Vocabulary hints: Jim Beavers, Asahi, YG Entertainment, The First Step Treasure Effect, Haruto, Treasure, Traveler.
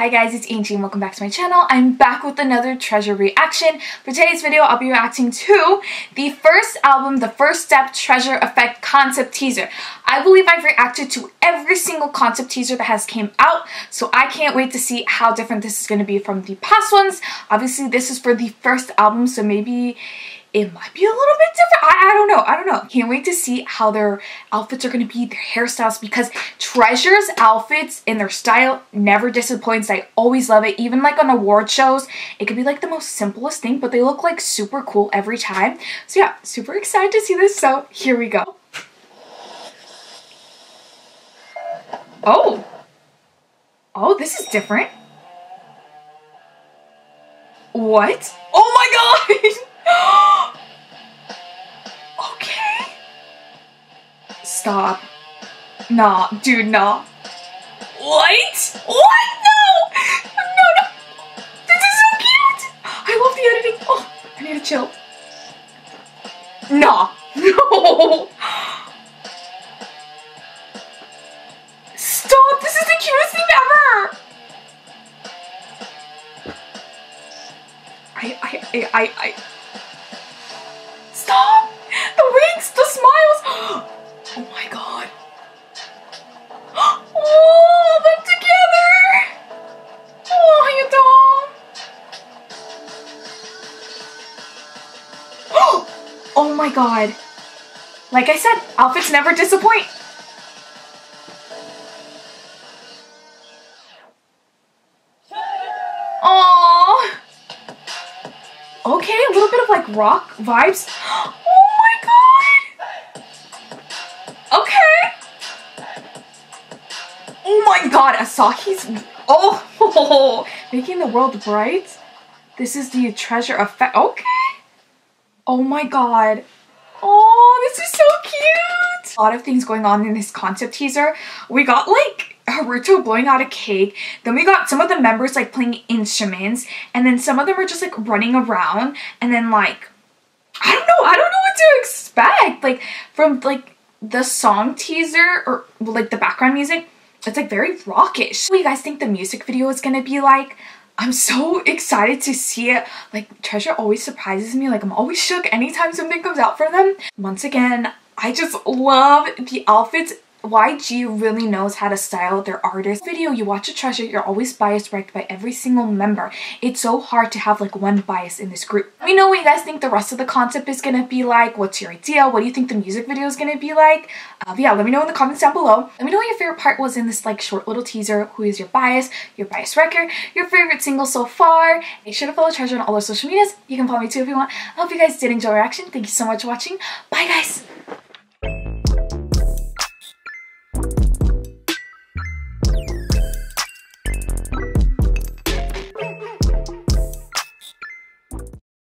Hi guys, it's Angie and welcome back to my channel. I'm back with another treasure reaction. For today's video, I'll be reacting to the first album, The First Step Treasure Effect concept teaser. I believe I've reacted to every single concept teaser that has came out, so I can't wait to see how different this is going to be from the past ones. Obviously, this is for the first album, so maybe it might be a little bit different. I don't know. Can't wait to see how their outfits are going to be, their hairstyles, because Treasure's outfits and their style never disappoints. I always love it. Even like on award shows, it could be like the most simplest thing, but they look like super cool every time. So yeah, super excited to see this. So here we go. Oh, this is different. What? Oh my god! Okay. Stop. Nah, dude, nah. What? What? No. This is so cute. I love the editing. Oh, I need to chill. Nah. No. Stop. This is the cutest thing ever. I Stop! The winks, the smiles! Oh my god. Oh, they're together! Oh, you dumb! Oh my god. Like I said, outfits never disappoint. Okay, a little bit of like rock vibes. Oh my god! Okay! Oh my god, Asahi's... Oh! Making the world bright? This is the treasure effect. Okay! Oh my god. Oh, this is so cute! A lot of things going on in this concept teaser. We got like Haruto blowing out a cake, then we got some of the members like playing instruments, and then some of them are just like running around, and then like I don't know what to expect, like from like the song teaser or like the background music. It's like very rockish. What do you guys think the music video is gonna be like? I'm so excited to see it. Like Treasure always surprises me, like I'm always shook anytime something comes out from them. Once again, I just love the outfits. YG really knows how to style their artists. Video, you watch a Treasure, you're always biased wrecked by every single member. It's so hard to have like one bias in this group. Let me know what you guys think the rest of the concept is gonna be like. What's your idea? What do you think the music video is gonna be like? Yeah, let me know in the comments down below. Let me know what your favorite part was in this like short little teaser. Who is your bias wrecker, your favorite single so far? Make sure to follow Treasure on all their social medias. You can follow me too if you want. I hope you guys did enjoy the reaction. Thank you so much for watching. Bye guys!